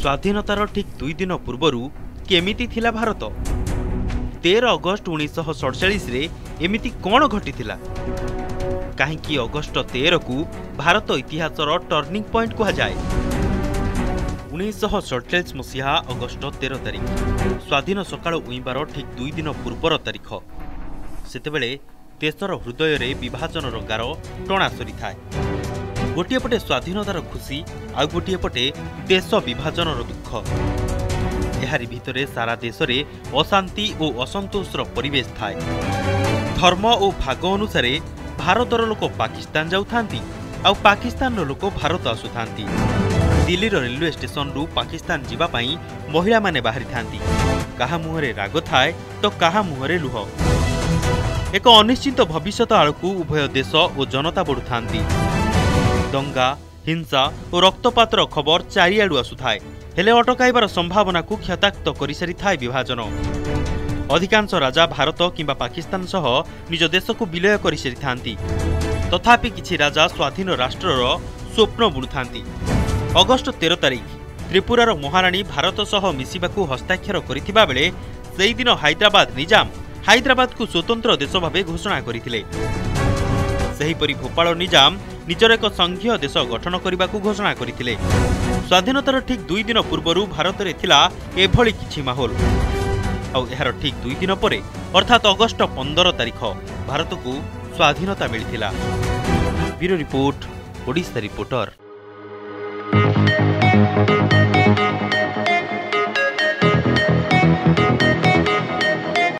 स्वाधीनतार ठीक 2 दिन पूर्वर केमिति थिला भारत। 13 अगस्ट 1947 एमिति कौन घटी कहीं अगस्ट 13 को भारत इतिहासर टर्निंग पॉइंट कहुए। 1947 मसीहा अगस्ट 13 तारीख स्वाधीन सकाल उईबार ठीक 2 दिन पूर्वर तारीख सेतेबेले देशर हृदय रे विभाजन गार टणा सरी थाए। गोटे पटे स्वाधीनतार खुशी आ गोटे पटे देश विभाजन दुख। एहारी भितरे सारा देश रे अशांति और असंतोषर परिवेश थाए। धर्म और भाग अनुसार भारतर लोक पाकिस्तान जाउथांती आ पाकिस्तान लोक भारत आसुथांती। दिल्लीर रेलवे स्टेशन रु पाकिस्तान जीवाई महिला माने बाहरी थांती। कहा मुहरे राग थाए तो कहा मुहरे लुह। एक अनिश्चित भविष्यत आड़कू उभय देश और जनता बढ़ु थांती। दंगा हिंसा और रक्तपातर खबर चारिआडु आसुथाए हेले अटकाइबार संभावना को क्षताक्त करिसारि थाए विभाजन। अधिकांश राजा भारत किंबा पाकिस्तान सह निज देश को विलय करिसारि थांती। तथापि किछि राजा स्वाधीन राष्ट्रर स्वप्न बुणु थांती। अगस्ट 13 तारीख त्रिपुरार महाराणी भारत सह मिसिबाकू हस्ताक्षर करिथिबा बेले सेहि दिन हैदराबाद निजाम हैदराबाद को स्वतंत्र देश भावे घोषणा करिथिले। सेहि परि भोपाल निजाम निजर एक संघीय देश गठन करिबाकू घोषणा करिथिले। स्वाधीनतार ठीक 2 दिन पूर्वर भारत रे थिला एभली किछि माहौल। आउ एहार ठीक 2 दिन परे अर्थात अगस्ट 15 तारीख भारत को स्वाधीनता मिलिथिला। Bureau report Odisha reporter.